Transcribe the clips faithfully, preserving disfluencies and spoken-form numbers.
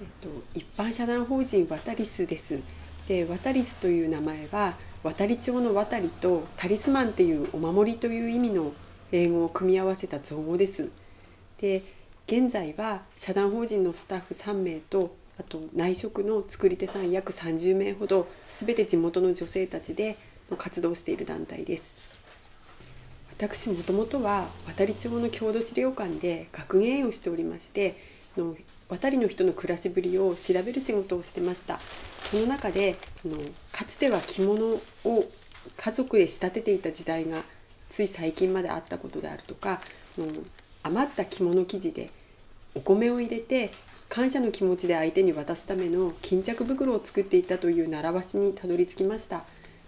えっと、一般社団法人ワタリスです。で、ワタリスという名前は渡り町の渡りとタリスマンっていうお守りという意味の英語を組み合わせた造語です。で、現在は社団法人のスタッフさんめいとあと内職の作り手さん約さんじゅうめいほど全て地元の女性たちでの活動をしている団体です。私もともとは渡り町の郷土資料館で学芸員をしておりましての渡りの人の暮らしぶりを調べる仕事をしてました。その中であのかつては着物を家族へ仕立てていた時代がつい最近まであったことであるとか、余った着物生地でお米を入れて感謝の気持ちで相手に渡すための巾着袋を作っていたという習わしにたどり着きました。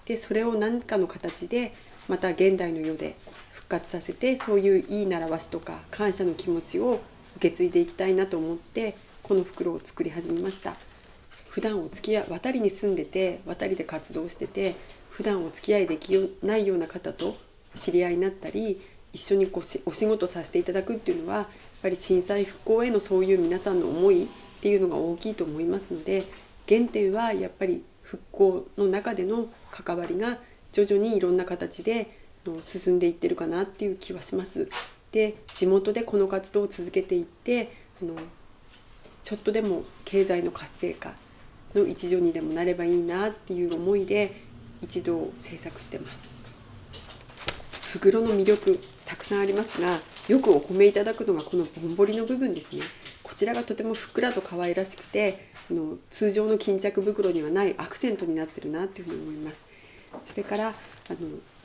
で、それを何かの形でまた現代の世で復活させて、そういういい習わしとか感謝の気持ちを受け継いでいきたいなと思ってこの袋を作り始めました。普段お付き合い渡りに住んでて渡りで活動してて普段お付き合いできないような方と知り合いになったり一緒にこうしお仕事させていただくっていうのはやっぱり震災復興へのそういう皆さんの思いっていうのが大きいと思いますので、原点はやっぱり復興の中での関わりが徐々にいろんな形で進んでいってるかなっていう気はします。で、地元でこの活動を続けていってあのちょっとでも経済の活性化の一助にでもなればいいなっていう思いで一度制作してます。袋の魅力たくさんありますが、よくお褒めいただくのがこのぼんぼりの部分ですね。こちらがとてもふっくらと可愛らしくてあの通常の巾着袋にはないアクセントになってるなっていうふうに思います。それからあの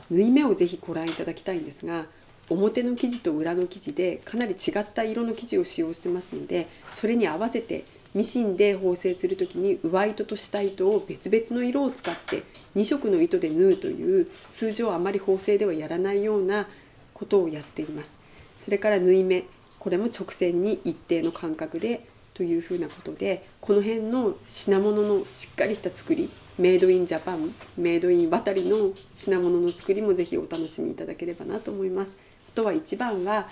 縫い目をぜひご覧いただきたいんですが、表の生地と裏の生地でかなり違った色の生地を使用してますので、それに合わせてミシンで縫製する時に上糸と下糸を別々の色を使ってにしょくの糸で縫うという通常あまり縫製ではやらないようなことをやっています。それから縫い目、これも直線に一定の間隔でというふうなことで、この辺の品物のしっかりした作り、メイドインジャパン、メイドイン渡りの品物の作りもぜひお楽しみいただければなと思います。あとは一番は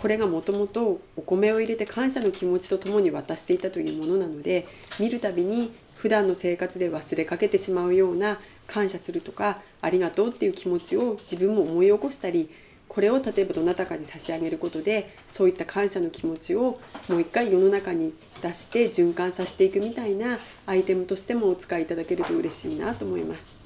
これがもともとお米を入れて感謝の気持ちとともに渡していたというものなので、見るたびに普段の生活で忘れかけてしまうような感謝するとかありがとうっていう気持ちを自分も思い起こしたり、これを例えばどなたかに差し上げることでそういった感謝の気持ちをもう一回世の中に出して循環させていくみたいなアイテムとしてもお使いいただけると嬉しいなと思います。